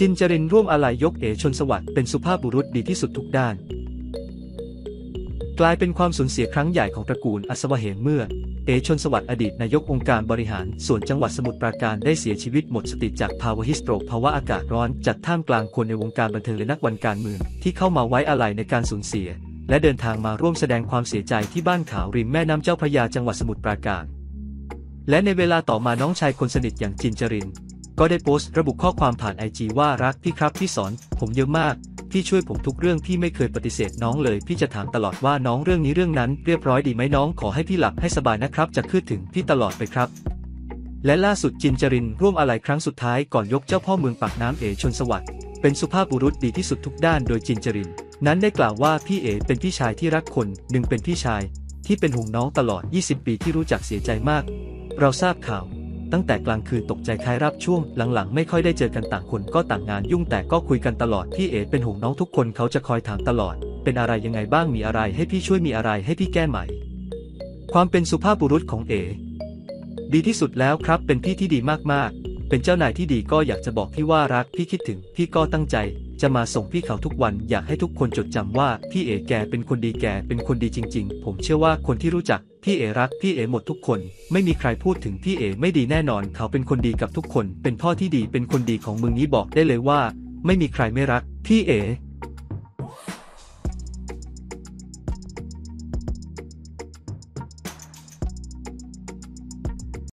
จินจรินร่วมอาลัยยกเอ๋ชลสวัสดิ์เป็นสุภาพบุรุษดีที่สุดทุกด้านกลายเป็นความสูญเสียครั้งใหญ่ของตระกูลอัศวเหมเมื่อเอ๋ชลสวัสดิ์อดีตนายกองค์การบริหารส่วนจังหวัดสมุทรปราการได้เสียชีวิตหมดสติจากภาวะฮิสโตรกภาวะอากาศร้อนจัดท่ามกลางคนในวงการบันเทิงและนักวันการเมืองที่เข้ามาไว้อาลัยในการสูญเสียและเดินทางมาร่วมแสดงความเสียใจที่บ้านขาวริมแม่น้ำเจ้าพระยาจังหวัดสมุทรปราการและในเวลาต่อมาน้องชายคนสนิทอย่างจินจรินก็ได้โพสต์ระบุข้อความผ่าน IG ว่ารักพี่ครับพี่สอนผมเยอะมากพี่ช่วยผมทุกเรื่องพี่ไม่เคยปฏิเสธน้องเลยพี่จะถามตลอดว่าน้องเรื่องนี้เรื่องนั้นเรียบร้อยดีไหมน้องขอให้พี่หลับให้สบายนะครับจะคิดถึงพี่ตลอดไปครับและล่าสุดจินจรินร่วมอาลัยครั้งสุดท้ายก่อนยกเจ้าพ่อเมืองปากน้ำเอ๋ชลสวัสดิ์เป็นสุภาพบุรุษดีที่สุดทุกด้านโดยจินจรินนั้นได้กล่าวว่าพี่เอ๋เป็นพี่ชายที่รักคนหนึ่งเป็นพี่ชายที่เป็นห่วงน้องตลอด20ปีที่รู้จักเสียใจมากเราทราบข่าวตั้งแต่กลางคืนตกใจคลายรับช่วงหลังๆไม่ค่อยได้เจอกันต่างคนก็ต่างงานยุ่งแต่ก็คุยกันตลอดพี่เอ๋เป็นห่วงน้องทุกคนเขาจะคอยถามตลอดเป็นอะไรยังไงบ้างมีอะไรให้พี่ช่วยมีอะไรให้พี่แก้ไหมความเป็นสุภาพบุรุษของเอ๋ดีที่สุดแล้วครับเป็นพี่ที่ดีมากๆเป็นเจ้านายที่ดีก็อยากจะบอกพี่ว่ารักพี่คิดถึงพี่ก็ตั้งใจจะมาส่งพี่เขาทุกวันอยากให้ทุกคนจดจำว่าพี่เอ๋แกเป็นคนดีแกเป็นคนดีจริงๆผมเชื่อว่าคนที่รู้จักพี่เอ๋รักพี่เอ๋หมดทุกคนไม่มีใครพูดถึงพี่เอ๋ไม่ดีแน่นอนเขาเป็นคนดีกับทุกคนเป็นพ่อที่ดีเป็นคนดีของเมืองนี้บอกได้เลยว่าไม่มีใครไม่รักพี่เอ๋